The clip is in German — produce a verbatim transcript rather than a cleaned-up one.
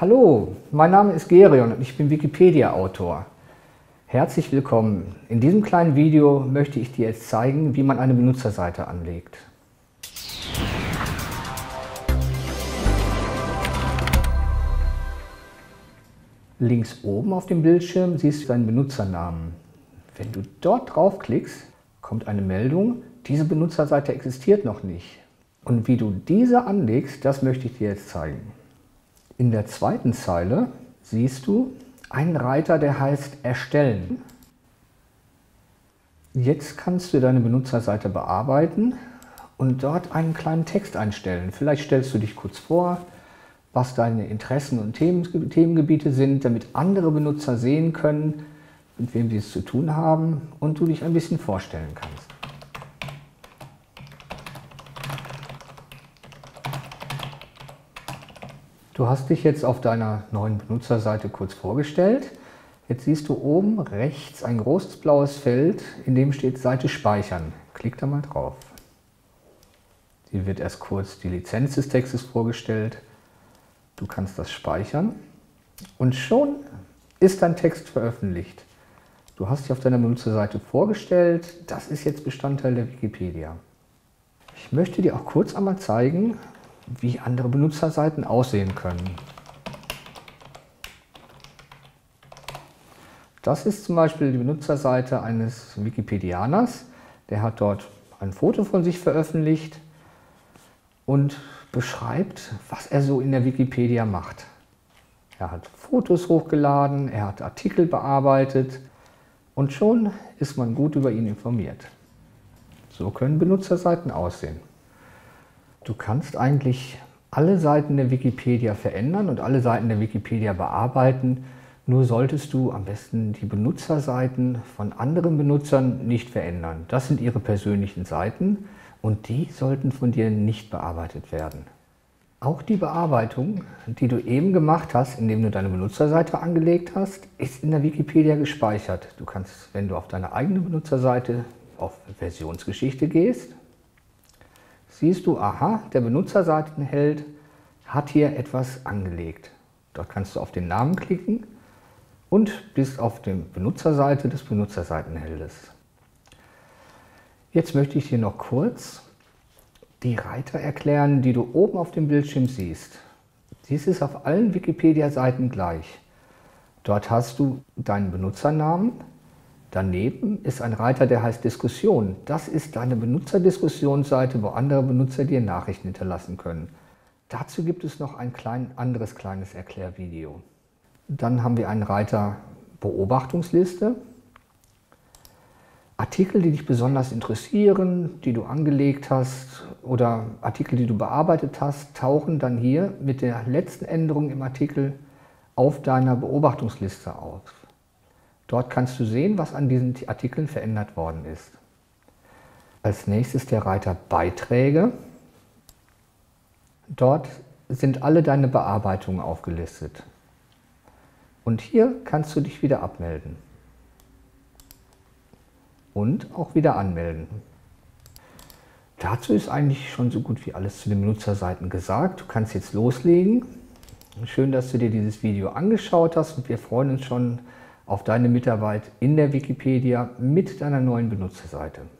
Hallo, mein Name ist Gerion und ich bin Wikipedia-Autor. Herzlich willkommen. In diesem kleinen Video möchte ich dir jetzt zeigen, wie man eine Benutzerseite anlegt. Links oben auf dem Bildschirm siehst du deinen Benutzernamen. Wenn du dort draufklickst, kommt eine Meldung, diese Benutzerseite existiert noch nicht. Und wie du diese anlegst, das möchte ich dir jetzt zeigen. In der zweiten Zeile siehst du einen Reiter, der heißt Erstellen. Jetzt kannst du deine Benutzerseite bearbeiten und dort einen kleinen Text einstellen. Vielleicht stellst du dich kurz vor, was deine Interessen und Themen, Themengebiete sind, damit andere Benutzer sehen können, mit wem sie es zu tun haben und du dich ein bisschen vorstellen kannst. Du hast dich jetzt auf deiner neuen Benutzerseite kurz vorgestellt. Jetzt siehst du oben rechts ein großes blaues Feld, in dem steht Seite speichern. Klick da mal drauf. Hier wird erst kurz die Lizenz des Textes vorgestellt. Du kannst das speichern und schon ist dein Text veröffentlicht. Du hast dich auf deiner Benutzerseite vorgestellt. Das ist jetzt Bestandteil der Wikipedia. Ich möchte dir auch kurz einmal zeigen, wie andere Benutzerseiten aussehen können. Das ist zum Beispiel die Benutzerseite eines Wikipedianers. Der hat dort ein Foto von sich veröffentlicht und beschreibt, was er so in der Wikipedia macht. Er hat Fotos hochgeladen, er hat Artikel bearbeitet und schon ist man gut über ihn informiert. So können Benutzerseiten aussehen. Du kannst eigentlich alle Seiten der Wikipedia verändern und alle Seiten der Wikipedia bearbeiten, nur solltest du am besten die Benutzerseiten von anderen Benutzern nicht verändern. Das sind ihre persönlichen Seiten und die sollten von dir nicht bearbeitet werden. Auch die Bearbeitung, die du eben gemacht hast, indem du deine Benutzerseite angelegt hast, ist in der Wikipedia gespeichert. Du kannst, wenn du auf deine eigene Benutzerseite auf Versionsgeschichte gehst, siehst du, aha, der Benutzerseitenheld hat hier etwas angelegt. Dort kannst du auf den Namen klicken und bist auf der Benutzerseite des Benutzerseitenheldes. Jetzt möchte ich dir noch kurz die Reiter erklären, die du oben auf dem Bildschirm siehst. Dies ist auf allen Wikipedia-Seiten gleich. Dort hast du deinen Benutzernamen. Daneben ist ein Reiter, der heißt Diskussion. Das ist deine Benutzerdiskussionsseite, wo andere Benutzer dir Nachrichten hinterlassen können. Dazu gibt es noch ein klein, anderes kleines Erklärvideo. Dann haben wir einen Reiter Beobachtungsliste. Artikel, die dich besonders interessieren, die du angelegt hast oder Artikel, die du bearbeitet hast, tauchen dann hier mit der letzten Änderung im Artikel auf deiner Beobachtungsliste auf. Dort kannst du sehen, was an diesen Artikeln verändert worden ist. Als nächstes der Reiter Beiträge. Dort sind alle deine Bearbeitungen aufgelistet. Und hier kannst du dich wieder abmelden. Und auch wieder anmelden. Dazu ist eigentlich schon so gut wie alles zu den Benutzerseiten gesagt. Du kannst jetzt loslegen. Schön, dass du dir dieses Video angeschaut hast und wir freuen uns schon auf deine Mitarbeit in der Wikipedia mit deiner neuen Benutzerseite.